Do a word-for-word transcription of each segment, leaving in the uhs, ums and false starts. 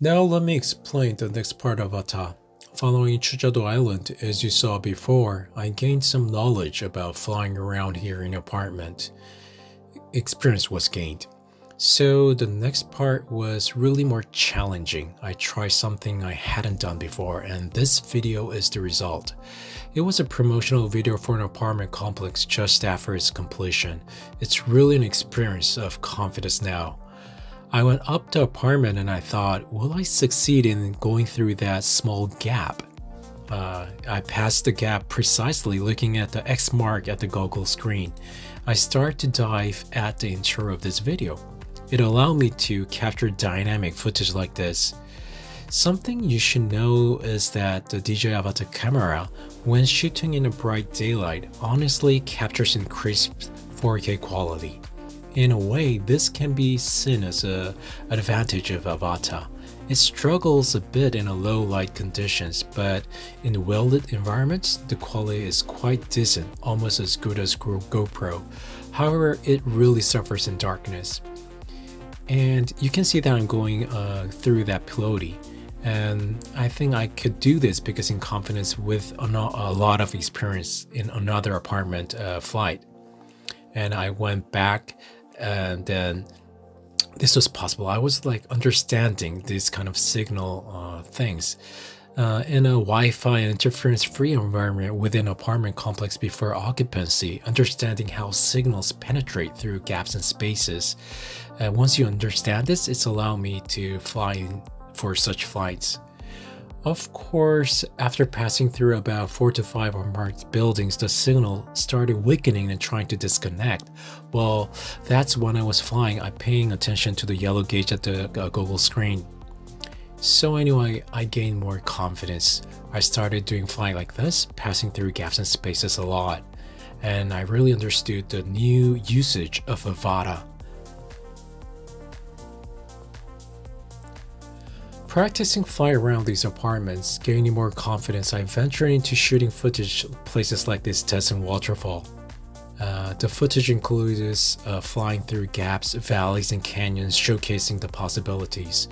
Now let me explain the next part of Avata. Following Chujado Island, as you saw before, I gained some knowledge about flying around here in apartment. Experience was gained. So the next part was really more challenging. I tried something I hadn't done before, and this video is the result. It was a promotional video for an apartment complex just after its completion. It's really an experience of confidence now. I went up to the apartment and I thought, will I succeed in going through that small gap? Uh, I passed the gap precisely looking at the X mark at the Google screen. I start to dive at the intro of this video. It allowed me to capture dynamic footage like this. Something you should know is that the D J I Avata camera, when shooting in a bright daylight, honestly captures in crisp four K quality. In a way, this can be seen as an advantage of Avata. It struggles a bit in low light conditions, but in well-lit environments, the quality is quite decent, almost as good as GoPro. However, it really suffers in darkness. And you can see that I'm going uh, through that piloti. And I think I could do this because in confidence with a lot of experience in another apartment uh, flight. And I went back and then this was possible. I was like understanding these kind of signal uh, things. Uh, in a Wi-Fi interference-free environment within an apartment complex before occupancy, understanding how signals penetrate through gaps and spaces. Uh, once you understand this, it's allowed me to fly for such flights. Of course, after passing through about four to five unmarked buildings, the signal started weakening and trying to disconnect. Well, that's when I was flying, I paying attention to the yellow gauge at the uh, Google screen. So anyway, I gained more confidence. I started doing flying like this, passing through gaps and spaces a lot. And I really understood the new usage of Avata. Practicing flying around these apartments, gaining more confidence, I ventured into shooting footage places like this Tessen waterfall. Uh, the footage includes uh, flying through gaps, valleys, and canyons, showcasing the possibilities.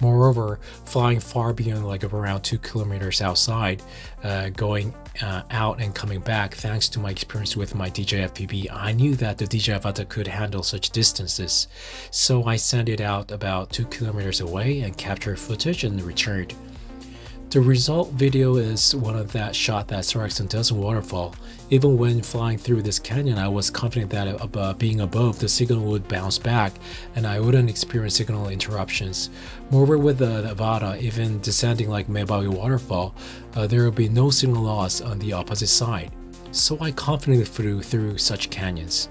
Moreover, flying far beyond like around two kilometers outside, uh, going uh, out and coming back, thanks to my experience with my D J I F P V, I knew that the D J I Avata could handle such distances. So I sent it out about two kilometers away and captured footage and returned. The result video is one of that shot that strikes on Tessen waterfall. Even when flying through this canyon, I was confident that above, being above, the signal would bounce back and I wouldn't experience signal interruptions. Moreover, with the Avata, even descending like Meibawi waterfall, uh, there will be no signal loss on the opposite side. So I confidently flew through such canyons.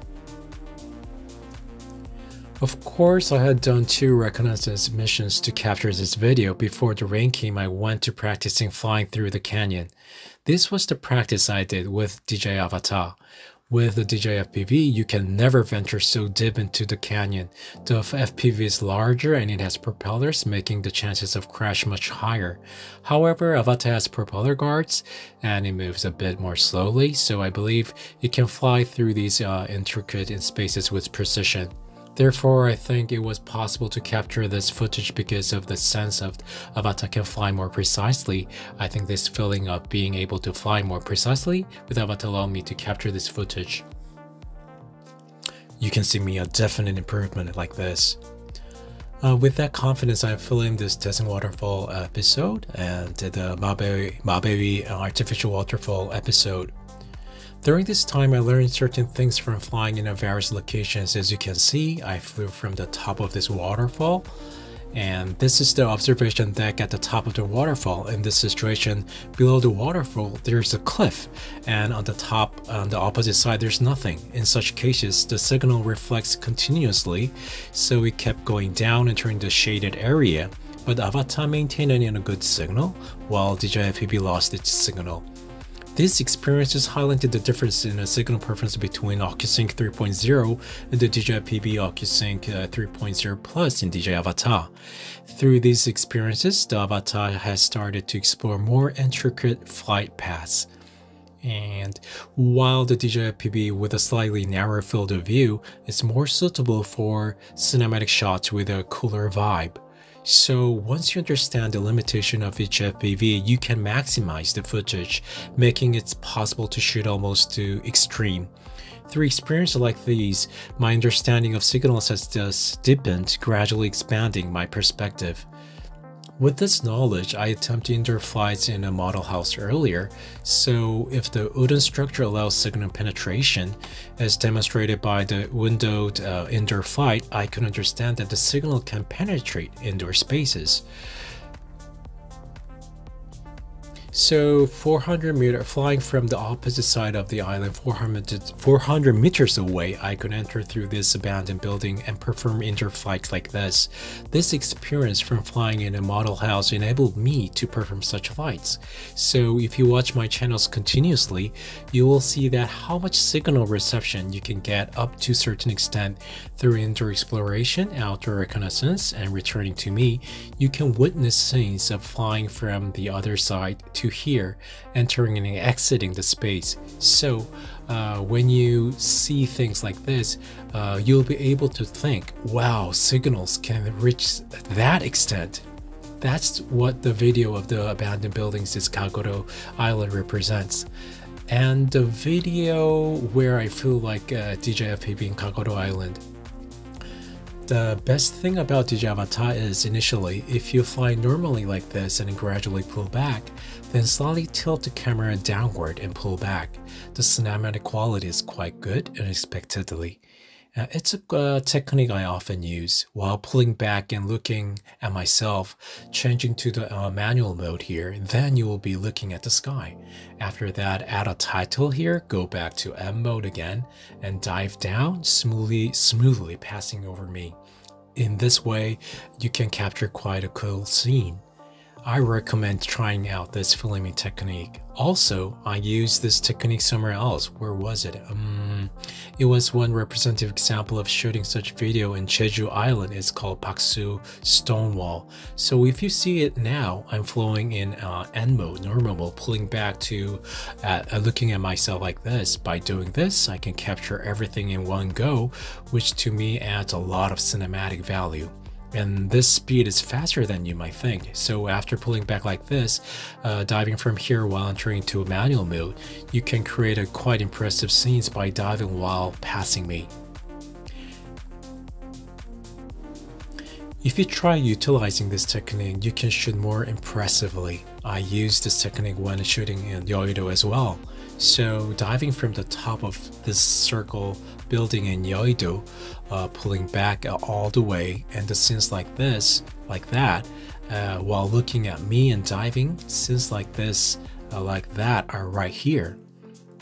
Of course, I had done two reconnaissance missions to capture this video. Before the rain came, I went to practicing flying through the canyon. This was the practice I did with D J I Avata. With the D J I F P V, you can never venture so deep into the canyon. The F P V is larger and it has propellers, making the chances of crash much higher. However, Avata has propeller guards and it moves a bit more slowly, so I believe it can fly through these uh, intricate spaces with precision. Therefore, I think it was possible to capture this footage because of the sense of Avata can fly more precisely. I think this feeling of being able to fly more precisely with Avata allowed me to capture this footage. You can see me a definite improvement like this. Uh, with that confidence, I filmed this Tessen waterfall episode and the Mabewi, Mabewi artificial waterfall episode. During this time, I learned certain things from flying in various locations. As you can see, I flew from the top of this waterfall. And this is the observation deck at the top of the waterfall. In this situation, below the waterfall, there's a cliff. And on the top, on the opposite side, there's nothing. In such cases, the signal reflects continuously. So it kept going down, entering the shaded area. But Avata maintained it in a good signal, while D J I F P V lost its signal. These experiences highlighted the difference in the signal preference between OcuSync three point oh and the D J I F P V OcuSync uh, three point oh Plus in D J I Avata. Through these experiences, the Avata has started to explore more intricate flight paths. And while the D J I F P V with a slightly narrower field of view is more suitable for cinematic shots with a cooler vibe, So once you understand the limitation of each F P V, you can maximize the footage, making it possible to shoot almost to extreme. Through experiences like these, my understanding of signals has thus deepened, gradually expanding my perspective. With this knowledge, I attempt to indoor flights in a model house earlier, so if the wooden structure allows signal penetration, as demonstrated by the windowed uh, indoor flight, I could understand that the signal can penetrate indoor spaces. So four hundred meter, flying from the opposite side of the island, four hundred meters away, I could enter through this abandoned building and perform indoor flights like this. This experience from flying in a model house enabled me to perform such flights. So if you watch my channels continuously, you will see that how much signal reception you can get up to a certain extent through indoor exploration, outdoor reconnaissance, and returning to me, you can witness scenes of flying from the other side to here, entering and exiting the space. So uh, when you see things like this, uh, you'll be able to think, wow, signals can reach that extent. That's what the video of the abandoned buildings is Chujado Island represents. And the video where I flew like uh, D J I F P V in Chujado Island. The best thing about D J I Avata is initially, if you fly normally like this and gradually pull back, then slowly tilt the camera downward and pull back. The cinematic quality is quite good unexpectedly. Uh, it's a uh, technique I often use while pulling back and looking at myself, changing to the uh, manual mode here, then you will be looking at the sky. After that, add a title here, go back to M mode again, and dive down smoothly, smoothly passing over me. In this way, you can capture quite a cool scene. I recommend trying out this filming technique. Also, I used this technique somewhere else. Where was it? Um, it was one representative example of shooting such video in Jeju Island. It's called Paksu Stonewall. So if you see it now, I'm flowing in uh, N mode, normal mode, pulling back to uh, looking at myself like this. By doing this, I can capture everything in one go, which to me adds a lot of cinematic value. And this speed is faster than you might think. So after pulling back like this, uh, diving from here while entering into a manual mode, you can create a quite impressive scenes by diving while passing me. If you try utilizing this technique, you can shoot more impressively. I use this technique when shooting in Yeouido as well. So diving from the top of this circle building in Yeouido, uh, pulling back all the way, and the scenes like this, like that, uh, while looking at me and diving, scenes like this, uh, like that are right here.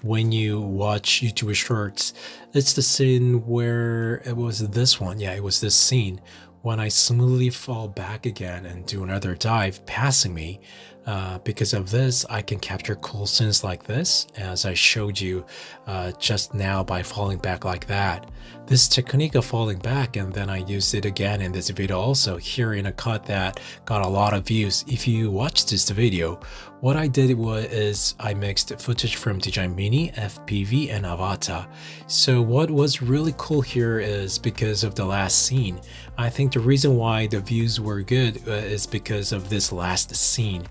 When you watch YouTube shorts, it's the scene where it was this one. Yeah, it was this scene. When I smoothly fall back again and do another dive passing me, uh, because of this, I can capture cool scenes like this, as I showed you uh, just now by falling back like that. This technique of falling back, and then I used it again in this video also, here in a cut that got a lot of views. If you watch this video, what I did was is I mixed footage from D J I Mini, F P V, and Avata. So what was really cool here is because of the last scene. I think the reason why the views were good uh, is because of this last scene.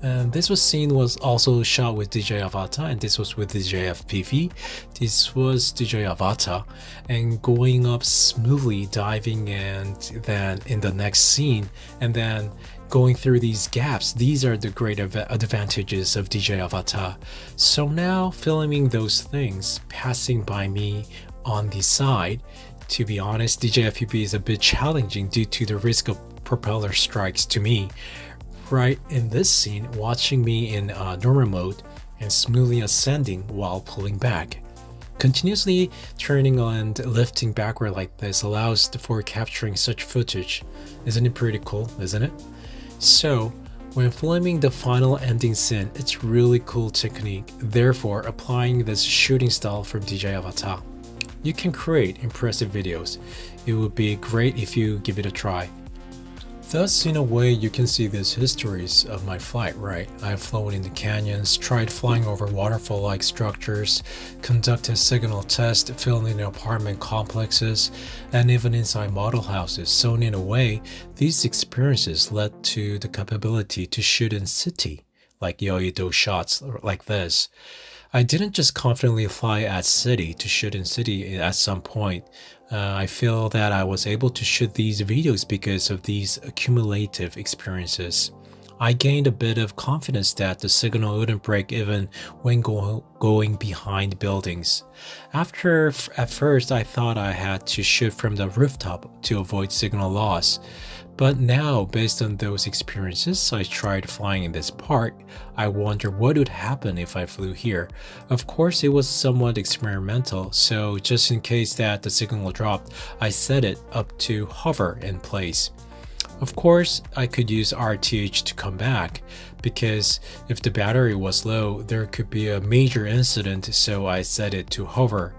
And this was scene was also shot with D J I Avata, and this was with D J I F P V. This was D J I Avata, and going up smoothly, diving, and then in the next scene, and then going through these gaps. These are the great advantages of D J I Avata. So now filming those things passing by me on the side. To be honest, D J I F P V is a bit challenging due to the risk of propeller strikes to me. Right in this scene, watching me in uh, normal mode and smoothly ascending while pulling back. Continuously turning and lifting backward like this allows for capturing such footage. Isn't it pretty cool, isn't it? So, when filming the final ending scene, it's really cool technique. Therefore, applying this shooting style from D J I Avata, you can create impressive videos. It would be great if you give it a try. Thus, in a way, you can see these histories of my flight, right? I've flown in the canyons, tried flying over waterfall-like structures, conducted signal tests, filmed in apartment complexes, and even inside model houses. So in a way, these experiences led to the capability to shoot in city, like Yeouido shots like this. I didn't just confidently fly at city to shoot in city at some point. Uh, I feel that I was able to shoot these videos because of these accumulative experiences. I gained a bit of confidence that the signal wouldn't break even when go going behind buildings. After, at first, I thought I had to shoot from the rooftop to avoid signal loss. But now, based on those experiences I tried flying in this park, I wonder what would happen if I flew here. Of course, it was somewhat experimental, so just in case that the signal dropped, I set it up to hover in place. Of course, I could use R T H to come back, because if the battery was low, there could be a major incident, so I set it to hover.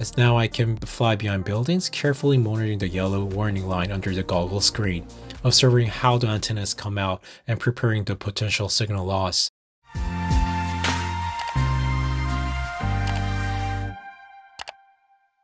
As now I can fly behind buildings, carefully monitoring the yellow warning line under the goggle screen, observing how the antennas come out and preparing the potential signal loss.